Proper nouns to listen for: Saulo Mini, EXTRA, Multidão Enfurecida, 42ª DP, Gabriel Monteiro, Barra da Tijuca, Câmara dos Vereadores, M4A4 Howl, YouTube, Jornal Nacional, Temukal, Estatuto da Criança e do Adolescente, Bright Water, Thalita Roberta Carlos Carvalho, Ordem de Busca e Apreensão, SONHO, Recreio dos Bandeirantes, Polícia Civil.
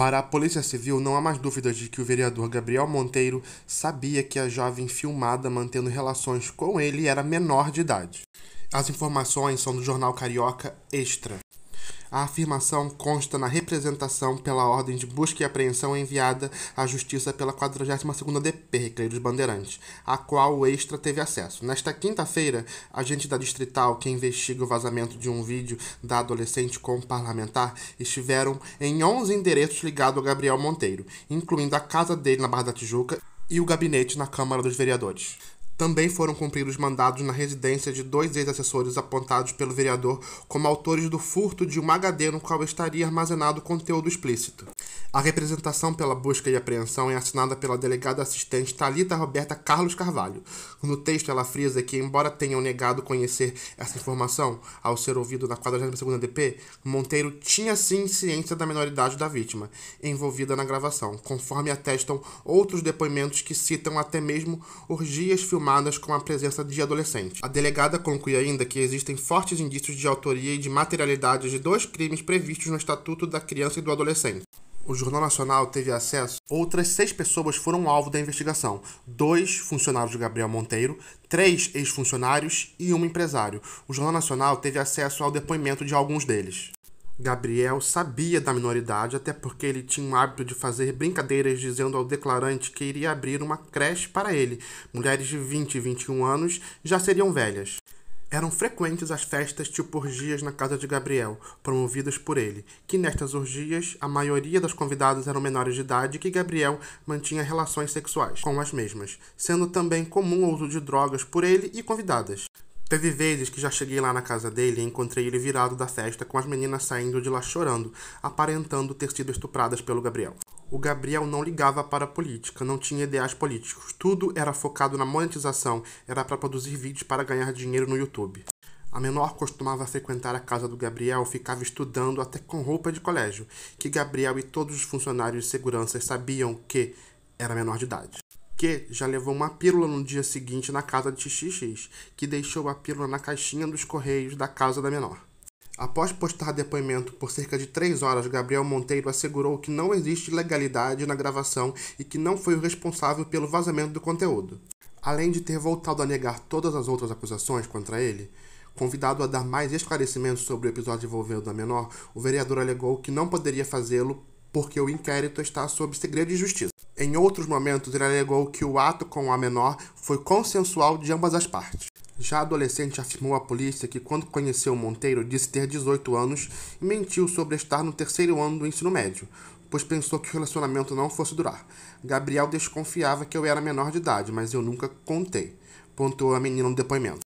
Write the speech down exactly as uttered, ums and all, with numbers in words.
Para a Polícia Civil, não há mais dúvidas de que o vereador Gabriel Monteiro sabia que a jovem filmada mantendo relações com ele era menor de idade. As informações são do jornal carioca Extra. A afirmação consta na representação pela Ordem de Busca e Apreensão enviada à Justiça pela quadragésima segunda D P Recreio dos Bandeirantes, a qual o Extra teve acesso. Nesta quinta-feira, agente da Distrital, que investiga o vazamento de um vídeo da adolescente com um parlamentar, estiveram em onze endereços ligados a Gabriel Monteiro, incluindo a casa dele na Barra da Tijuca e o gabinete na Câmara dos Vereadores. Também foram cumpridos mandados na residência de dois ex-assessores apontados pelo vereador como autores do furto de um H D no qual estaria armazenado conteúdo explícito. A representação pela busca e apreensão é assinada pela delegada assistente Thalita Roberta Carlos Carvalho. No texto, ela frisa que, embora tenham negado conhecer essa informação ao ser ouvido na quadragésima segunda D P, Monteiro tinha sim ciência da menoridade da vítima envolvida na gravação, conforme atestam outros depoimentos que citam até mesmo orgias filmadas com a presença de adolescente. A delegada conclui ainda que existem fortes indícios de autoria e de materialidade de dois crimes previstos no Estatuto da Criança e do Adolescente. O Jornal Nacional teve acesso. Outras seis pessoas foram alvo da investigação. Dois funcionários de Gabriel Monteiro, três ex-funcionários e um empresário. O Jornal Nacional teve acesso ao depoimento de alguns deles. Gabriel sabia da minoridade, até porque ele tinha o hábito de fazer brincadeiras dizendo ao declarante que iria abrir uma creche para ele. Mulheres de vinte e vinte e um anos já seriam velhas. Eram frequentes as festas tipo orgias na casa de Gabriel, promovidas por ele, que nestas orgias a maioria das convidadas eram menores de idade e que Gabriel mantinha relações sexuais com as mesmas, sendo também comum o uso de drogas por ele e convidadas. Teve vezes que já cheguei lá na casa dele e encontrei ele virado da festa com as meninas saindo de lá chorando, aparentando ter sido estupradas pelo Gabriel. O Gabriel não ligava para a política, não tinha ideais políticos. Tudo era focado na monetização, era para produzir vídeos para ganhar dinheiro no YouTube. A menor costumava frequentar a casa do Gabriel, ficava estudando até com roupa de colégio, que Gabriel e todos os funcionários e seguranças sabiam que era menor de idade. Que já levou uma pílula no dia seguinte na casa de X X X, que deixou a pílula na caixinha dos correios da casa da menor. Após postar depoimento por cerca de três horas, Gabriel Monteiro assegurou que não existe legalidade na gravação e que não foi o responsável pelo vazamento do conteúdo. Além de ter voltado a negar todas as outras acusações contra ele, convidado a dar mais esclarecimentos sobre o episódio envolvendo a menor, o vereador alegou que não poderia fazê-lo porque o inquérito está sob segredo de justiça. Em outros momentos, ele alegou que o ato com a menor foi consensual de ambas as partes. Já a adolescente afirmou à polícia que, quando conheceu Monteiro, disse ter dezoito anos e mentiu sobre estar no terceiro ano do ensino médio, pois pensou que o relacionamento não fosse durar. Gabriel desconfiava que eu era menor de idade, mas eu nunca contei, pontuou a menina no depoimento.